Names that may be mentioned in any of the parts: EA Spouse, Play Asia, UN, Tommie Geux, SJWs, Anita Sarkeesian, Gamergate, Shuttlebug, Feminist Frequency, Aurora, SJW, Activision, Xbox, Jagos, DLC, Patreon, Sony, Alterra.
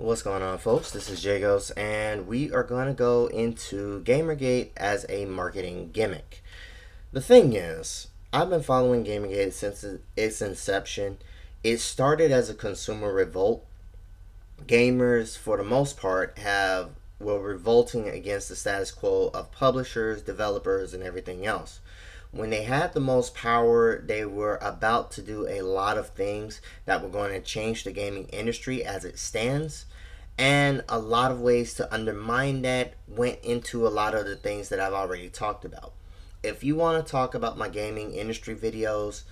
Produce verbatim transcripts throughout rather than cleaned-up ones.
What's going on, folks? This is Jagos, and we are going to go into Gamergate as a marketing gimmick. The thing is, I've been following Gamergate since its inception. It started as a consumer revolt. Gamers, for the most part, have were revolting against the status quo of publishers, developers, and everything else. When they had the most power, they were about to do a lot of things that were going to change the gaming industry as it stands. And a lot of ways to undermine that went into a lot of the things that I've already talked about. If you want to talk about my gaming industry videos,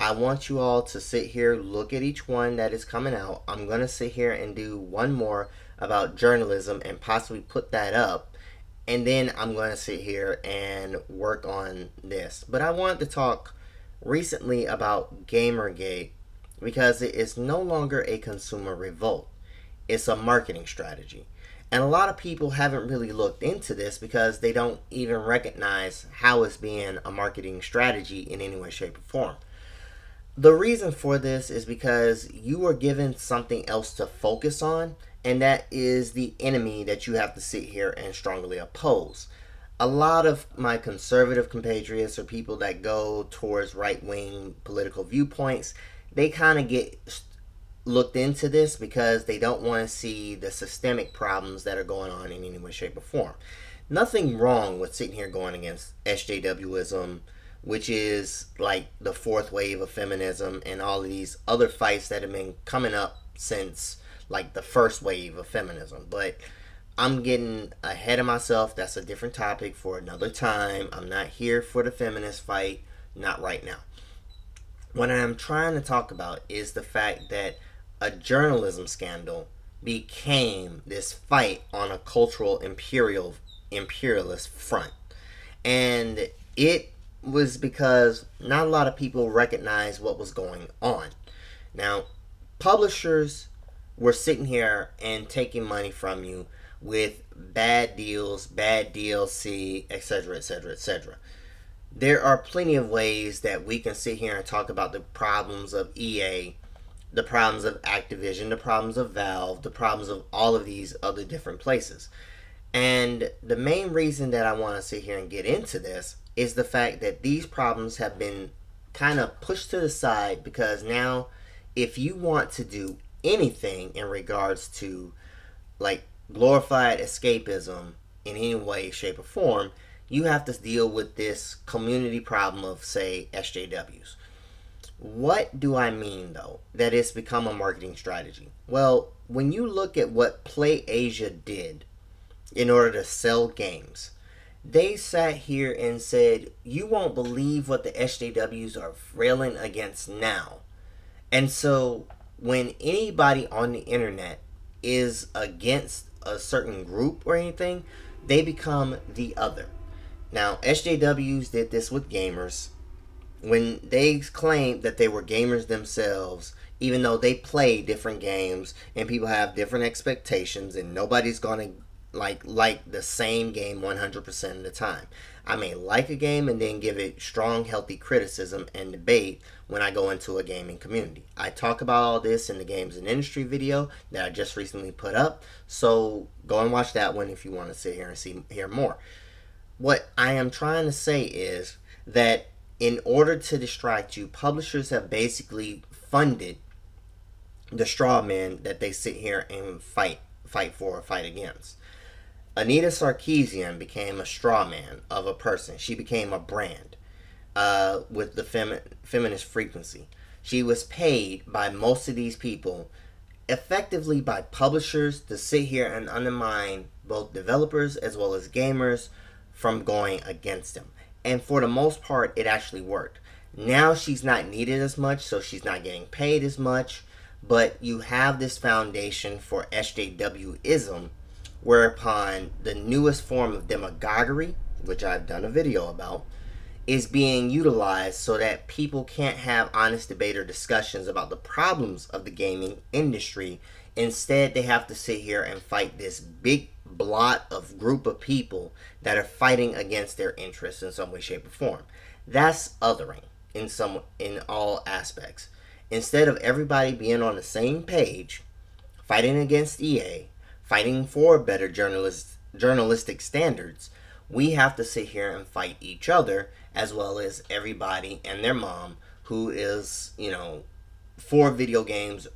I want you all to sit here, look at each one that is coming out. I'm going to sit here and do one more about journalism and possibly put that up. And then I'm going to sit here and work on this. But I wanted to talk recently about Gamergate because it is no longer a consumer revolt. It's a marketing strategy. And a lot of people haven't really looked into this because they don't even recognize how it's being a marketing strategy in any way, shape, or form. The reason for this is because you are given something else to focus on, and that is the enemy that you have to sit here and strongly oppose. A lot of my conservative compatriots or people that go towards right-wing political viewpoints, they kind of get looked into this because they don't want to see the systemic problems that are going on in any way, shape, or form. Nothing wrong with sitting here going against S J W ism, which is like the fourth wave of feminism and all of these other fights that have been coming up since like the first wave of feminism. But I'm getting ahead of myself. That's a different topic for another time. I'm not here for the feminist fight, not right now. What I'm trying to talk about is the fact that a journalism scandal became this fight on a cultural imperial imperialist front. And it was because not a lot of people recognized what was going on. Now, publishers were sitting here and taking money from you with bad deals, bad D L C, et cetera, et cetera, et cetera. There are plenty of ways that we can sit here and talk about the problems of E A, the problems of Activision, the problems of Valve, the problems of all of these other different places. And the main reason that I want to sit here and get into this is the fact that these problems have been kind of pushed to the side because now if you want to do anything in regards to like glorified escapism in any way, shape, or form, you have to deal with this community problem of, say, S J W s. What do I mean, though, that it's become a marketing strategy? Well, when you look at what Play Asia did in order to sell games, they sat here and said, you won't believe what the S J W s are railing against now. And so when anybody on the internet is against a certain group or anything, they become the other. Now, S J W s did this with gamers. When they claimed that they were gamers themselves, even though they play different games and people have different expectations and nobody's going to like like the same game one hundred percent of the time. I may like a game and then give it strong, healthy criticism and debate when I go into a gaming community. I talk about all this in the Games and Industry video that I just recently put up, so go and watch that one if you want to sit here and see hear more. What I am trying to say is that in order to distract you, publishers have basically funded the straw man that they sit here and fight fight for or fight against. Anita Sarkeesian became a straw man of a person. She became a brand uh, with the femi Feminist Frequency. She was paid by most of these people, effectively by publishers, to sit here and undermine both developers as well as gamers from going against them. And for the most part, it actually worked. Now she's not needed as much, so she's not getting paid as much. But you have this foundation for S J W ism, whereupon the newest form of demagoguery, which I've done a video about, is being utilized so that people can't have honest debate or discussions about the problems of the gaming industry. Instead, they have to sit here and fight this big blot of group of people that are fighting against their interests in some way, shape, or form. That's othering in some in all aspects. Instead of everybody being on the same page, fighting against E A, fighting for better journalist, journalistic standards, we have to sit here and fight each other as well as everybody and their mom who is, you know, for video games.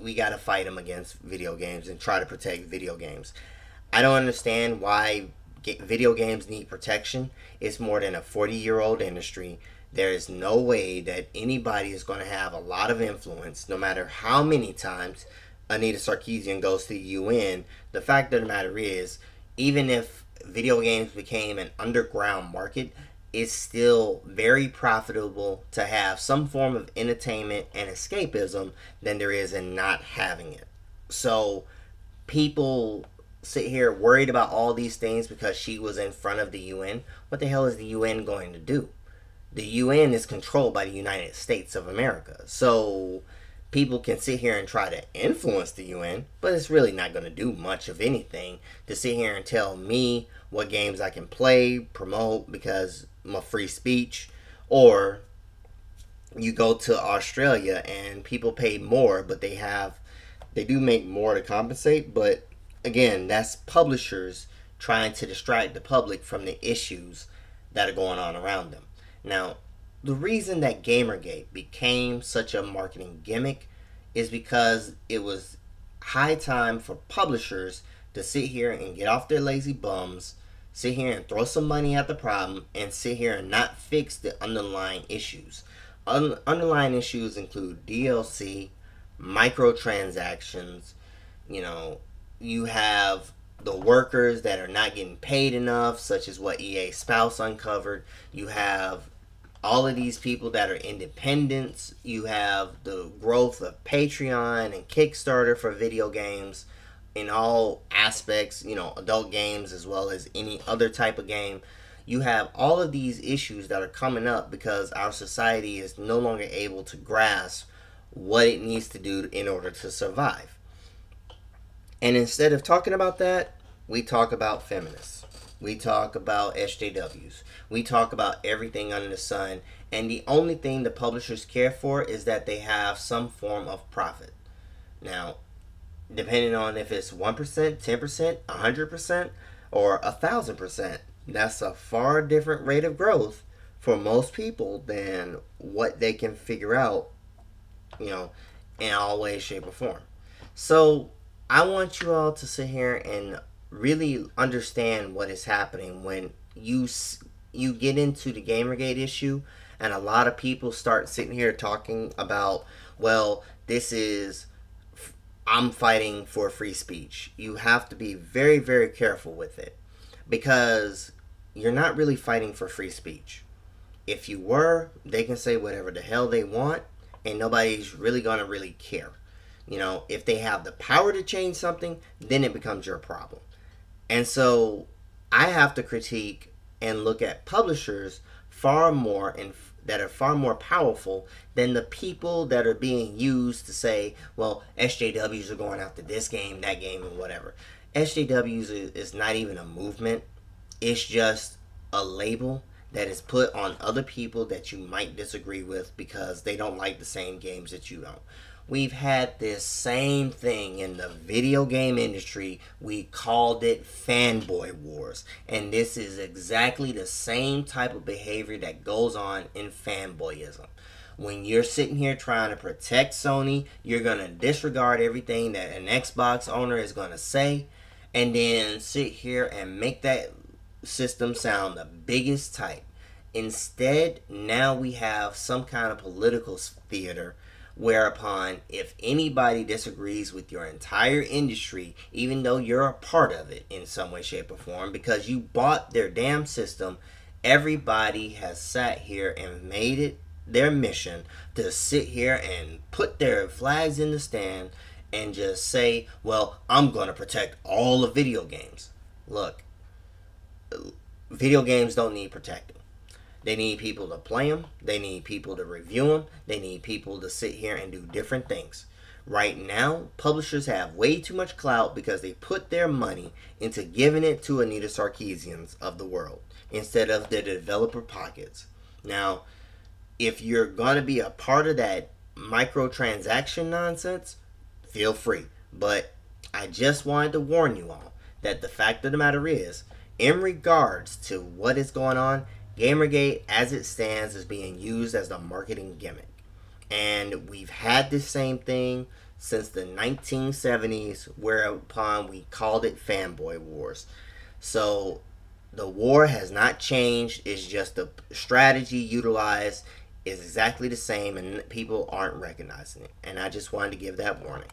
We got to fight them against video games and try to protect video games. I don't understand why video games need protection. It's more than a forty-year-old industry. There is no way that anybody is going to have a lot of influence, no matter how many times Anita Sarkeesian goes to the U N. The fact of the matter is, even if video games became an underground market, it's still very profitable to have some form of entertainment and escapism than there is in not having it. So people sit here worried about all these things because she was in front of the U N. What the hell is the U N going to do? The U N is controlled by the United States of America. So people can sit here and try to influence the U N, but it's really not going to do much of anything to sit here and tell me what games I can play, promote, because my free speech. Or you go to Australia and people pay more, but they have, they do make more to compensate. But again, that's publishers trying to distract the public from the issues that are going on around them. Now, the reason that Gamergate became such a marketing gimmick is because it was high time for publishers to sit here and get off their lazy bums, sit here and throw some money at the problem, and sit here and not fix the underlying issues. Un- underlying issues include D L C, microtransactions, you know, you have the workers that are not getting paid enough, such as what E A Spouse uncovered. You have all of these people that are independents. You have the growth of Patreon and Kickstarter for video games in all aspects, you know, adult games as well as any other type of game. You have all of these issues that are coming up because our society is no longer able to grasp what it needs to do in order to survive. And instead of talking about that, we talk about feminists. We talk about S J Ws. We talk about everything under the sun. And the only thing the publishers care for is that they have some form of profit. Now, depending on if it's one percent, ten percent, one hundred percent, or one thousand percent, that's a far different rate of growth for most people than what they can figure out, you know, in all ways, shape, or form. So I want you all to sit here and really understand what is happening when you you get into the Gamergate issue, and a lot of people start sitting here talking about, well, this is, I'm fighting for free speech. You have to be very, very careful with it, because you're not really fighting for free speech. If you were, they can say whatever the hell they want, and nobody's really gonna really care. You know, if they have the power to change something, then it becomes your problem. And so I have to critique and look at publishers far more and that are far more powerful than the people that are being used to say, well, S J Ws are going after this game, that game, and whatever. S J Ws is not even a movement. It's just a label that is put on other people that you might disagree with because they don't like the same games that you don't. We've had this same thing in the video game industry. We called it fanboy wars. And this is exactly the same type of behavior that goes on in fanboyism. When you're sitting here trying to protect Sony, you're going to disregard everything that an Xbox owner is going to say, and then sit here and make that system sound the biggest type. Instead, now we have some kind of political theater, whereupon if anybody disagrees with your entire industry, even though you're a part of it in some way, shape, or form, because you bought their damn system, everybody has sat here and made it their mission to sit here and put their flags in the stand and just say, well, I'm going to protect all of video games. Look, video games don't need protecting. They need people to play them. They need people to review them. They need people to sit here and do different things. Right now, publishers have way too much clout because they put their money into giving it to Anita Sarkeesians of the world instead of the developer pockets. Now, if you're going to be a part of that microtransaction nonsense, feel free. But I just wanted to warn you all that the fact of the matter is, in regards to what is going on, Gamergate as it stands is being used as a marketing gimmick. And we've had this same thing since the nineteen seventies, whereupon we called it fanboy wars. So the war has not changed. It's just the strategy utilized is exactly the same, and people aren't recognizing it. And I just wanted to give that warning.